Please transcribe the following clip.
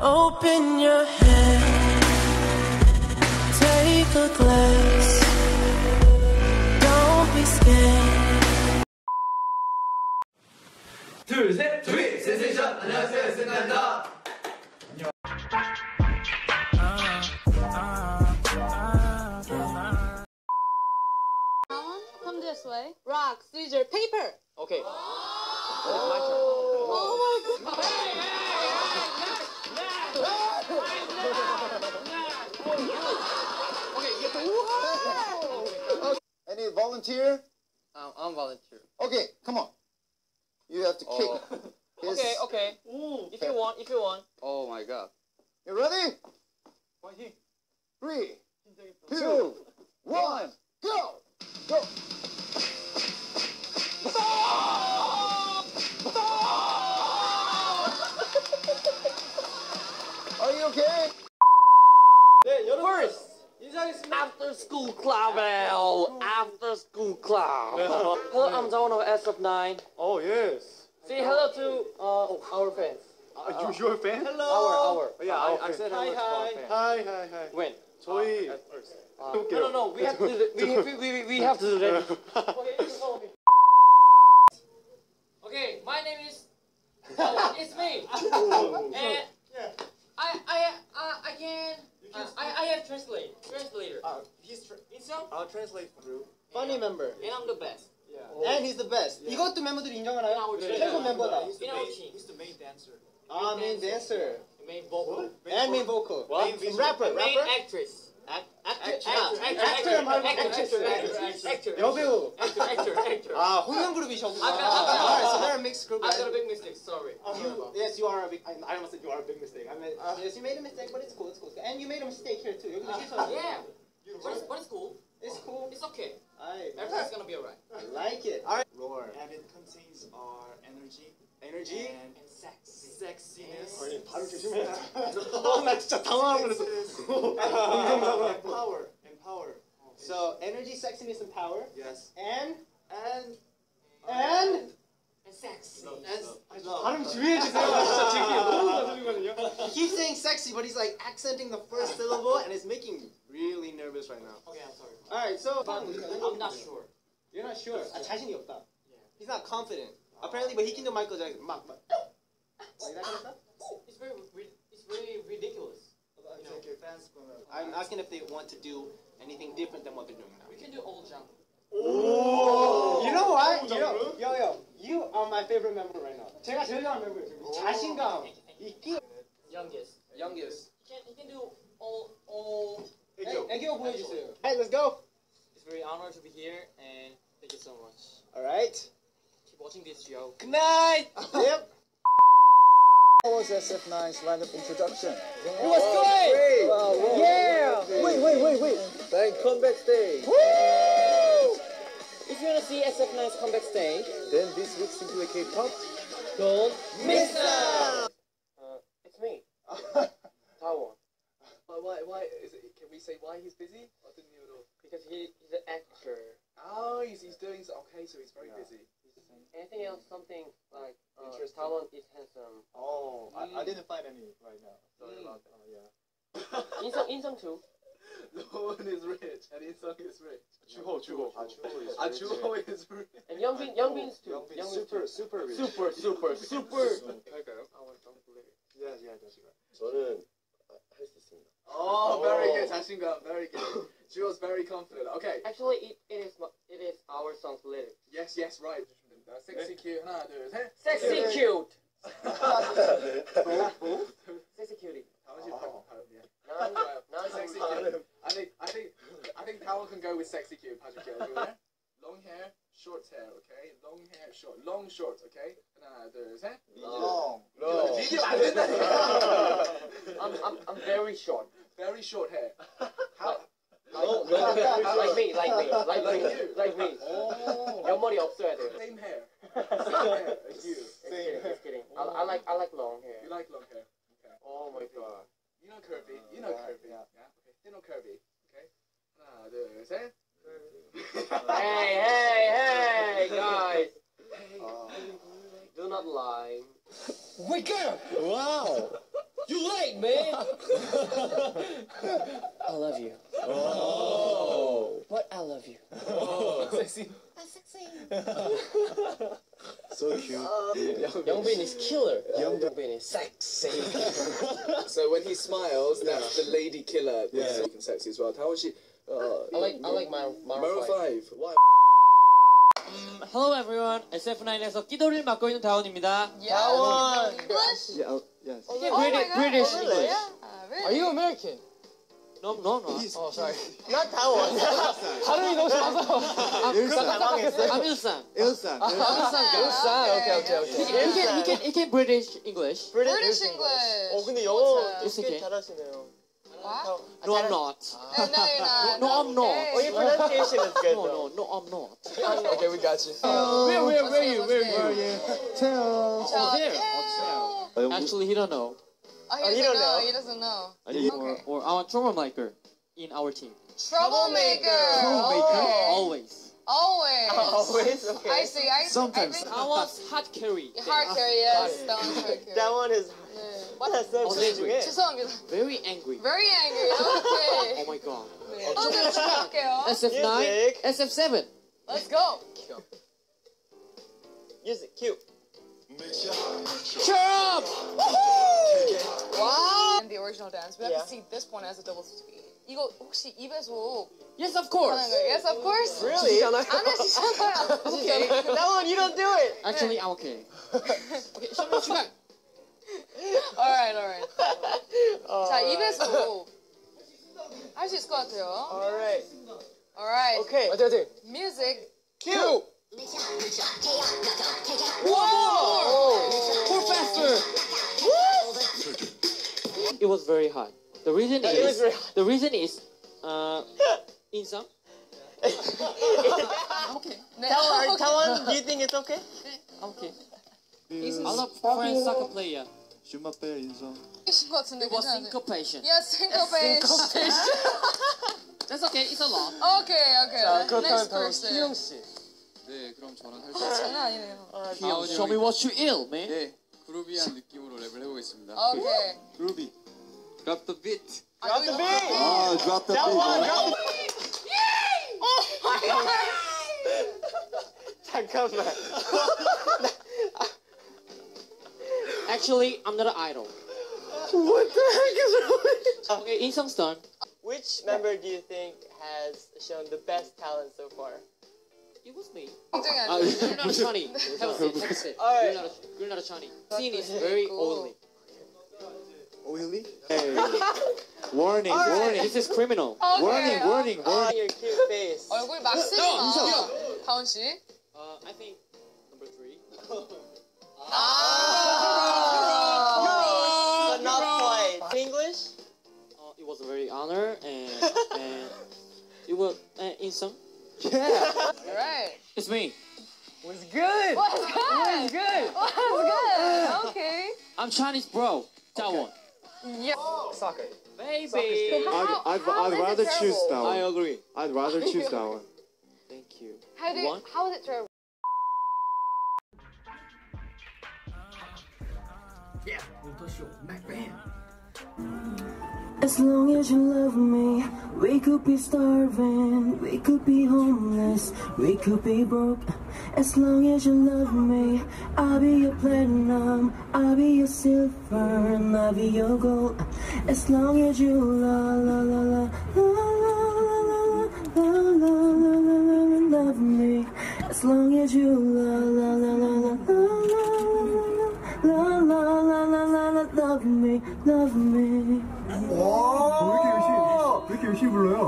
Open your hand, take a glance, don't be scared. 둘, 셋, 트윗, 센세이션, 안녕하세요, 센나입니다. Dawon, come this way. Rock, scissors, paper. Okay. Oh my god. Hey, hey. Any volunteer? I'm volunteer. Okay, come on. You have to kick. Okay, okay. Ooh, if you want, if you want. Oh my god. You ready? 3, 2, 1, go! Go! Stop! Stop! Are you okay? First! After school club, after school club. Hello, I'm Dawon of SF9. Oh yes. Say hello to our fans. Your fans? Hello. Our. Yeah, I said hi, hi. Hi, hi, hi. When? 저희. No, no, no. We have to. We have to do that. Okay, okay, my name is. Oh, it's me. And I can. I have translator. He's Inseong? I'll translate for you. Funny member. And I'm the best. Yeah. Oh. And he's the best. Yeah. 이것도 멤버들이 인정하나요? 최고 멤버다. He's the main dancer. Ah, main dancer. Main vocal. And main vocal. What? Rapper. Main actress. Actor. 여배우. Actor. 아, 혼영 그룹이셨구나. Alright, so they're a mixed group. I got a big mistake. Sorry. Yes, you are a big. I almost said you are a big mistake. I mean, yes, you made a mistake, but it's cool. It's cool. And you made a mistake here too. Yeah. But it's cool. It's cool. It's okay. Everything's gonna be alright. I like it. Alright. Roar. And it contains our energy. Energy and sex. Sexiness. 아니 바로 조심해. 나 진짜 당황하고 그랬어. Power and power. So energy, sexiness, and power. Yes. And sex. I love. 발음 주의해 주세요. 진짜 제가 너무 나서거든요. He keeps saying sexy, but he's like accenting the first syllable, and it's making me really nervous right now. Okay, I'm sorry. All right, so I'm not sure. You're not sure. 아 자신이 없다. He's not confident. Apparently, but he can do Michael Jackson. Like that kind of stuff? It's really ridiculous. You know, I'm asking if they want to do anything different than what they're doing now. We can do old genre. Oh. You know what? Yo, you are my favorite member right now. 제가 제일 좋아하는 member. 자신감. Youngest. He can do all. 애교 보여주세요. Hey, let's go. It's very honored to be here, and thank you so much. All right. Watching this show. Good night! Yep. How was SF9's lineup introduction? It was great! Great. Wow, wow. Yeah! Wait. Then comeback stage. Woo! If you want to see SF9's comeback stage, then this week's Simply K-pop, don't miss out! It's me. Dawon. Why is it, can we say why he's busy? I didn't know at all. Because he's an actor. Oh, he's doing, okay, so he's very busy. Anything else? Something like Dawon is handsome. Oh, I didn't find any right now. Sorry about that. Yeah. Inseong too. Dawon is rich and Inseong is rich. Juho. Juho is rich. And Youngbin's too. Youngbin's super rich. Super. Okay. I want to believe it. Yeah, that's right. 저는 할 수 있습니다. Oh, very good. 자신감, very good. Juho's very confident. Okay. Actually, it is our song's lyric. Yes, right. Sexy cute. 하나, 둘, 셋. Sexy cute. Sexy cutie. No, sexy cute. I think Dawon can go with sexy cute. Long hair, short hair, okay? Long, short, okay? 하나, 둘, 셋. Long. I'm very short. Very short hair. Like me. Your money 없어야 돼. Same hair. You. Same. Just kidding. I like long hair. You like long hair. Okay. Oh my god. You know curvy. Yeah. Okay. You know curvy. Okay. 하나, 둘, 셋. Hey, guys. Do not lie. Wake up! Wow. You late. man. I love you. Oh. But I love you. Oh, sexy. I'm sexy. So cute. Youngbin is killer. Youngbin is sexy. So when he smiles, that's the lady killer. Yeah. He's sexy as well. How is she? I like Maroon 5. Why? Hello everyone, SF9에서 끼돌이를 맡고 있는 다온입니다. 다온! English? Yes. British English. Really? Are you American? No. Oh, sorry. Not 다온. 발음이 너무 작아서. I'm Ilsan. Okay. He can British English. British English. 어, 근데 영어 되게 잘하시네요. What? No, I'm not. No, I'm not. Oh, your pronunciation is good. No, I'm not. Okay, we got you. Where are you? Tell. Oh, there. Oh, tell. Actually, he don't know. He doesn't know. Okay. Or our troublemaker in our team. Troublemaker. Always. Okay. I see. Sometimes. I was hard carry. Hard carry, yes. That one is. What has that to Very angry. Okay. Oh my god. Okay. SF9, SF7. Let's go. Use it. Cute. Jump! Woohoo! Wow. And the original dance. We have to see this one as a double speed. 이거 혹시 입에서 Yes, of course. Really? Okay. That one you don't do it. Actually, I'm okay. Okay. Alright. 자, 입에서 할 수 있을 것 같아요. Alright. Okay. 어때? Music. Cue. Whoa! More faster. What? It was very hard. The reason is Inseong. Okay. Dawon, do you think it's okay? Okay. I love French soccer player. It was syncopation. Yes, syncopation. That's okay, it's a lot. Okay. Next person. Hyung, show me what you ill, man. 네, 그루비한 느낌으로 랩을 해보겠습니다. Okay. Groovy. Drop the beat. Oh, drop the beat. That one. Yay! Oh my God. 잠깐만. Actually, I'm not an idol. What the heck is wrong with you? Okay, Inseong's done. Which member do you think has shown the best talent so far? It was me. You're not a Chani. Have a seat. Right. You're not a Chani. Scene is very oily. Oily? Hey. Warning. This is criminal. Okay. Warning. Oh, your cute face. 얼굴 막 쓰지마. 다온 씨. I think number 3. But not quite. English? It was a very honor and it was Inseong. Yeah. All right. It's me. What's good? Okay. I'm Chinese, bro. Dawon. Yeah. Soccer. Baby. I'd rather choose Dawon. I agree. I'd rather choose Dawon. Thank you. How is it terrible? Yeah. As long as you love me, we could be starving, we could be homeless, we could be broke. As long as you love me, I'll be your platinum, I'll be your silver, and I'll be your gold. As long as you love me, as long as you love me. 와, 왜 이렇게 열심히 불러요?